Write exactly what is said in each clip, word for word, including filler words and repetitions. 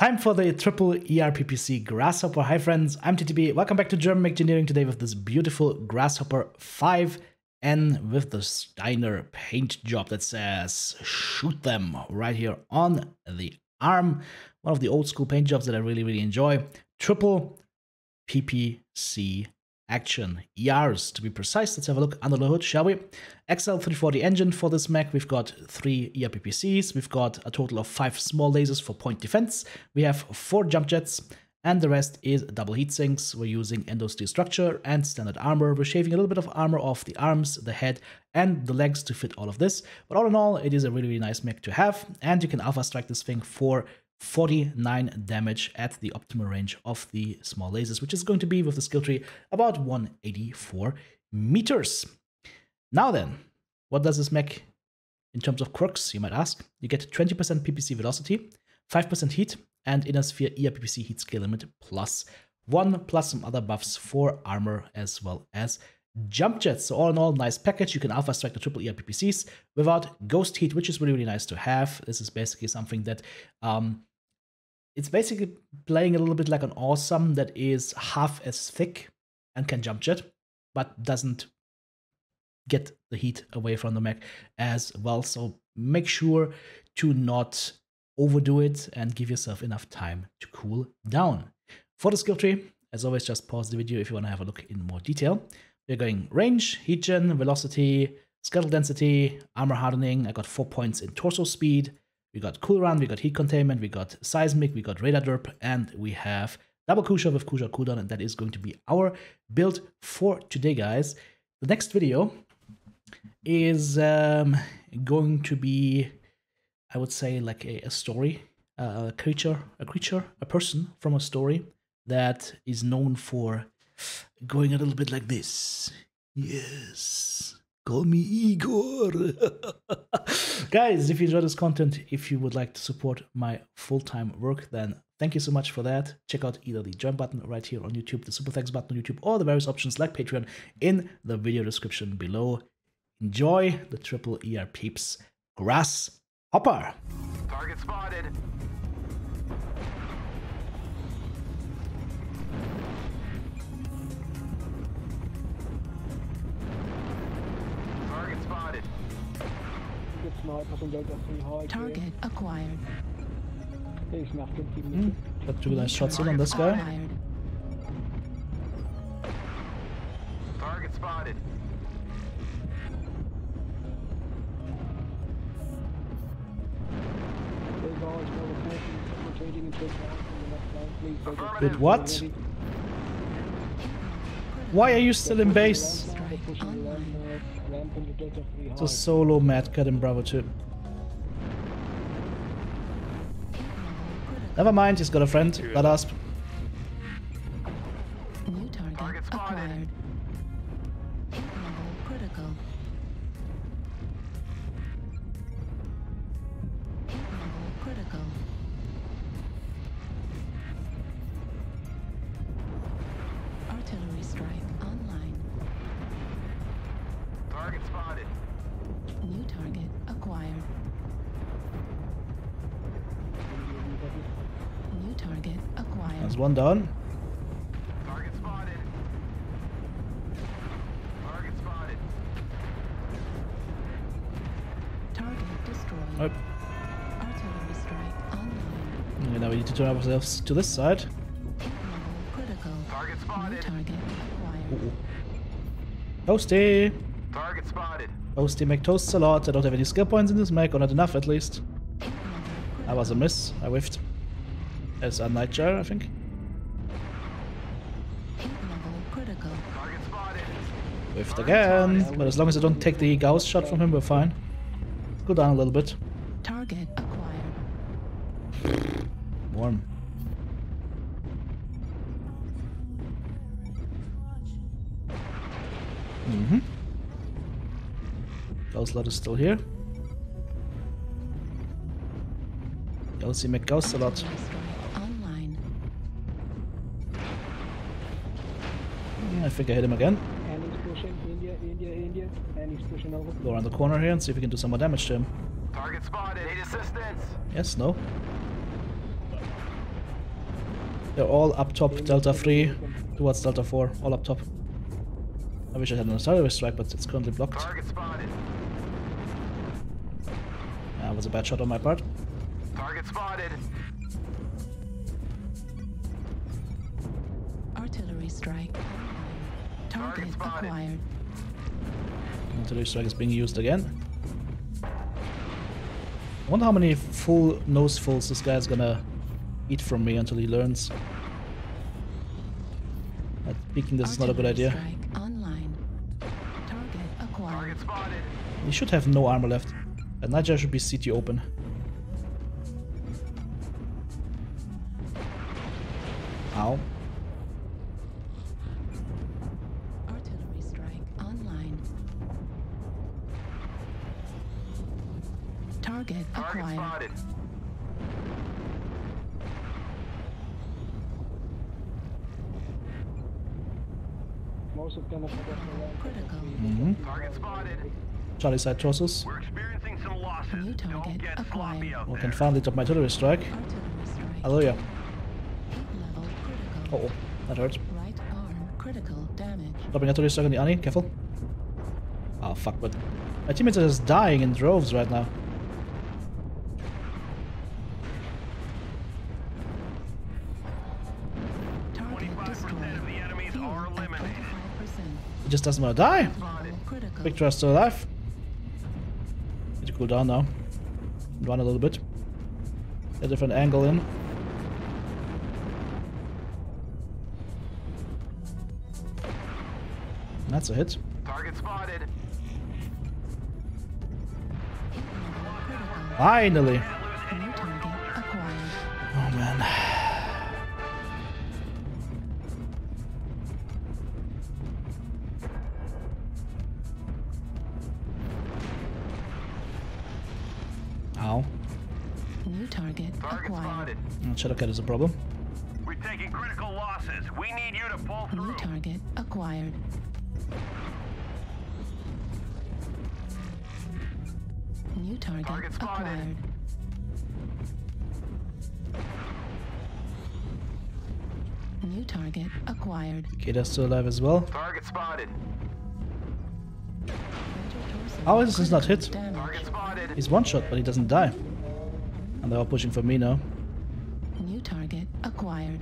Time for the triple E R P P C Grasshopper. Hi friends, I'm T T B. Welcome back to German Engineering today with this beautiful Grasshopper five N with the Steiner paint job that says shoot them right here on the arm. One of the old school paint jobs that I really, really enjoy. Triple P P C action. E Rs to be precise. Let's have a look under the hood, shall we? X L three forty engine for this mech. We've got three E R P P Cs. We've got a total of five small lasers for point defense. We have four jump jets. And the rest is double heat sinks. We're using Endo Steel structure and standard armor. We're shaving a little bit of armor off the arms, the head, and the legs to fit all of this. But all in all, it is a really, really nice mech to have. And you can alpha strike this thing for forty-nine damage at the optimal range of the small lasers, which is going to be, with the skill tree, about one hundred eighty-four meters. Now then, what does this mech in terms of quirks, you might ask? You get twenty percent P P C velocity, five percent heat, and Inner Sphere E R P P C heat skill limit plus one, plus some other buffs for armor as well as jump jets. So all in all, nice package. You can alpha strike the triple E R P P Cs without ghost heat, which is really, really nice to have. This is basically something that... Um, It's basically playing a little bit like an Awesome that is half as thick and can jump jet, but doesn't get the heat away from the mech as well. So make sure to not overdo it and give yourself enough time to cool down. For the skill tree, as always, just pause the video if you want to have a look in more detail. We're going range, heat gen, velocity, skeletal density, armor hardening. I got four points in torso speed. We got cool run, we got heat containment, we got seismic, we got radar derp, and we have double Kusha with Kusha cooldown, and that is going to be our build for today, guys. The next video is um, going to be, I would say, like a, a story, uh, a creature, a creature, a person from a story that is known for going a little bit like this. Yes. Call me Igor. Guys, if you enjoy this content, if you would like to support my full-time work, then thank you so much for that. Check out either the join button right here on YouTube, the super thanks button on YouTube, or the various options like Patreon in the video description below. Enjoy the triple E R peeps. Grasshopper. Target spotted. Target acquired. Mm. Got two nice shots in on this guy. Target spotted. Did what? Why are you still in base? It's a solo Mad Cat in Bravo two. Never mind, he's got a friend. That Asp. New target acquired. Hit level critical. Hit level critical. Artillery strike online. Target spotted. New target acquired. New target acquired. That's one down. Target spotted. Target spotted. Target destroyed. Nope. Artillery strike online. Okay, now we need to turn ourselves to this side. Critical. Target spotted. New target acquired. Toasty. Target spotted. Toasty mech toasts a lot. I don't have any skill points in this mech, or not enough at least. That was a miss. I whiffed. That's a Nightjar, I think. Whiffed again, but as long as I don't take the Gauss shot from him, we're fine. Let's go down a little bit. Target acquired. Warm. Mm-hmm. Gauss lot is still here. You'll see make Gauss a lot. I think I hit him again. And he's pushing India, India, India, and he's pushing over. Go around the corner here and see if we can do some more damage to him. Target spotted. Need assistance. Yes, no. They're all up top, Delta three towards Delta four, all up top. I wish I had another starter strike, but it's currently blocked. That was a bad shot on my part. Target spotted. Artillery strike. Target, Target acquired. Artillery strike is being used again. I wonder how many full nosefuls this guy is gonna eat from me until he learns. I'm thinking this is not a good idea. Online. Target acquired. Target he should have no armor left. And Nightjar should be C T open. Ow. Artillery strike online. Target acquired. Target critical. Mm-hmm. Target spotted. Charlie side torsos. We're experiencing some losses. New target acquired. I can finally top my artillery strike. Hallelujah. Uh oh, that hurts. Right arm critical damage. Dropping artillery strike on the Ani, careful. Oh fuck, but my teammates are just dying in droves right now. Target destroyed. Of the enemies are eliminated. It just doesn't want to die. Victor is still alive. Need to cool down now. Run a little bit. Get a different angle in. That's a hit. Target spotted. Finally. New target acquired. Oh man. Ow. New target acquired. Shadowcat is a problem. We're taking critical losses. We need you to pull through. New target acquired. New target, target acquired. New target acquired. Cicada's still alive as well. Target spotted. How is this not hit? He's one shot, but he doesn't die. And they're all pushing for me now. New target acquired.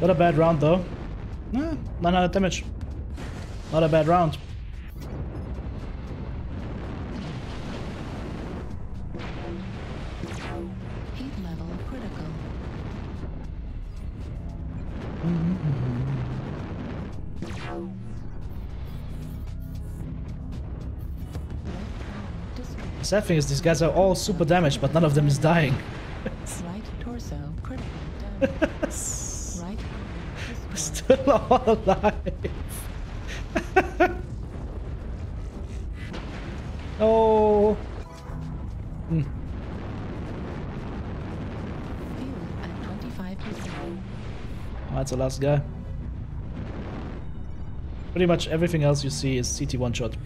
Not a bad round though. Eh, nine hundred damage. Not a bad round. Heat level critical. Mm-hmm. The sad thing is these guys are all super damaged, but none of them is dying. Right torso critical damage. Still all alive. Oh. Mm. Oh, that's the last guy. Pretty much everything else you see is C T one shot.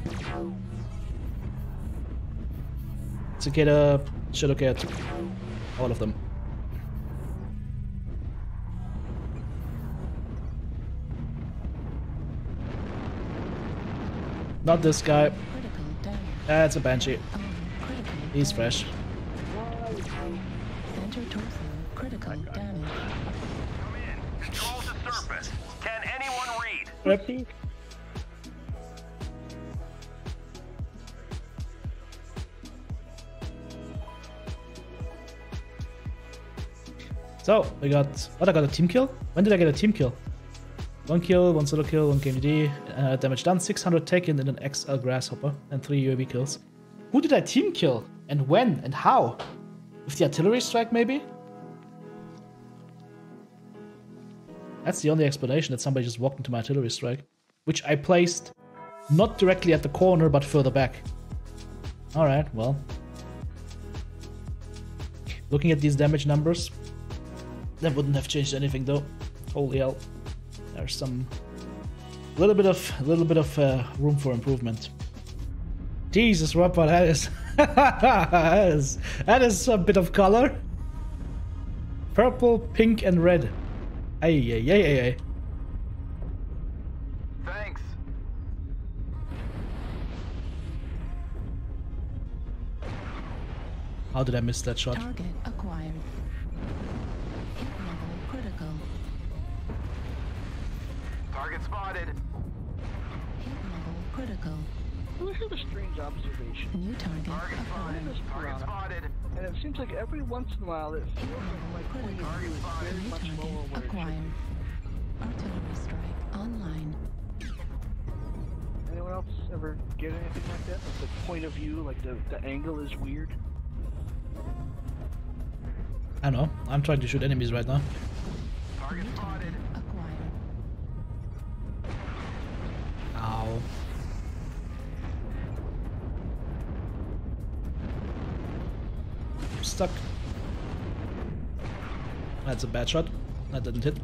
Cicada, Shadowcat, all of them. Not this guy. That's a Banshee. He's fresh. Center torso critical damage. Come in. Control the surface. Can anyone read? Repeat. So we got. What? I got a team kill. When did I get a team kill? One kill, one solo kill, one K M D, uh, damage done, six hundred taken in an X L Grasshopper, and three U A V kills. Who did I team kill? And when? And how? With the artillery strike, maybe? That's the only explanation, that somebody just walked into my artillery strike, which I placed not directly at the corner, but further back. Alright, well. Looking at these damage numbers, that wouldn't have changed anything, though. Holy hell. There's some little bit of little bit of uh, room for improvement. Jesus, Rappa, that is, that is that is a bit of color. Purple, pink, and red. Ay ay ay ay ay. Thanks. How did I miss that shot? Target acquired. Hit level critical. Target spotted. Hit level critical. Here's a strange observation. New target. Target spotted. Target spotted. And it seems like every once in a while it feels like the target is very much lower where it should be. Artillery strike online. Anyone else ever get anything like that? Like the point of view, like the, the angle is weird? I know. I'm trying to shoot enemies right now. Target spotted. Acquired. Ow. Stuck. That's a bad shot. That didn't hit.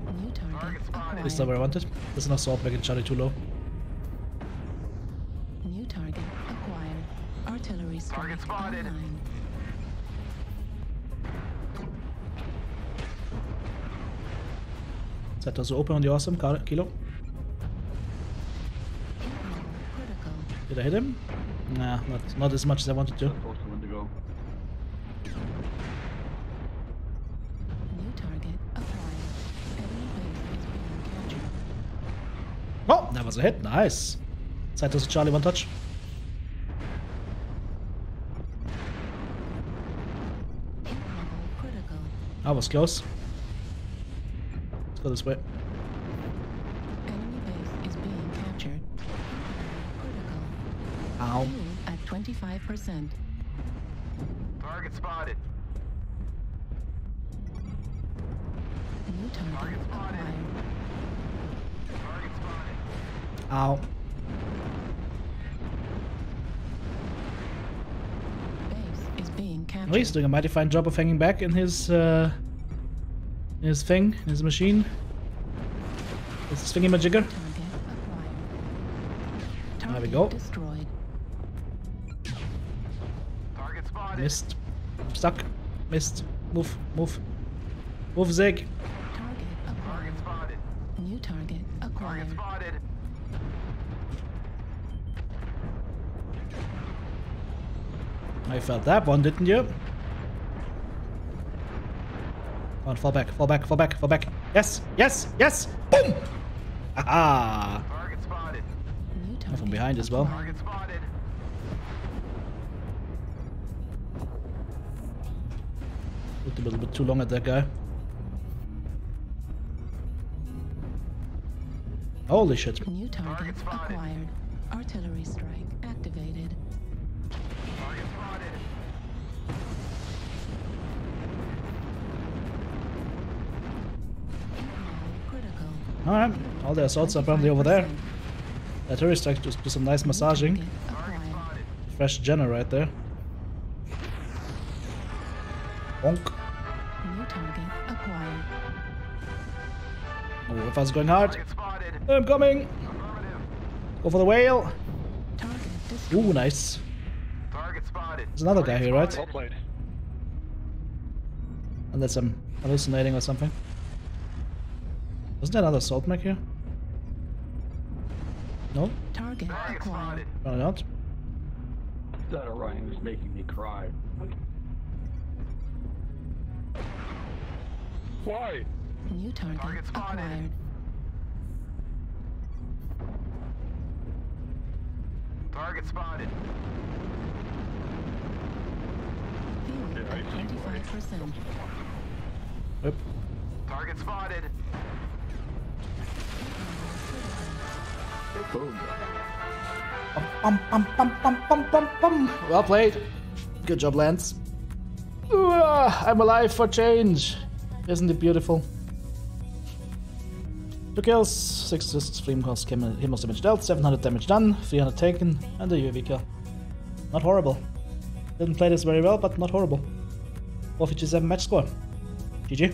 At least not where I wanted. There's an assault back in Charlie too low. New target acquired. Artillery target spotted. Online. Is that also open on the Awesome Kilo? Did I hit him? Nah, not not as much as I wanted to. Oh, that was a hit. Nice. Side to Charlie, one touch. That was close. Let's go this way. Enemy base is being captured. Ow. At twenty-five percent. Target spotted. New target, target spotted. Acquired. Ow. Base is being captured. Oh, he's doing a mighty fine job of hanging back in his uh, in his thing, in his machine. Is this thingy majigger? There we go. Destroyed. Target spotted. Missed. Stuck. Missed. Move. Move. Move, Zig. Target acquired. Target spotted. New target acquired. Target spotted. I felt that one, didn't you? Come on, fall back, fall back, fall back, fall back. Yes, yes, yes! Boom! Ah! Target spotted. And from behind as well. Target spotted. Looked a little bit too long at that guy. Holy shit. New target, target spotted. Acquired. Artillery strike activated. Alright, all the assaults are probably over there. That hurry strike just do some nice massaging. Fresh Jenna right there. Bonk. Oh, if I was going hard. I'm coming! Go for the whale! Ooh, nice. There's another guy here, right? Unless I'm hallucinating or something. Wasn't there another assault mech here? No? Target acquired. Run it out. That Orion is making me cry. Why? New target, target acquired. Target spotted. Field at twenty-five percent. Yep. Target spotted. Boom. Bum, bum, bum, bum, bum, bum, bum. Well played. Good job, Lance. Ooh, I'm alive for change. Isn't it beautiful? Two kills, six assists, flame cost, Hemos damage dealt, seven hundred damage done, three hundred taken, and a U A V kill. Not horrible. Didn't play this very well, but not horrible. four fifty-seven match score. G G.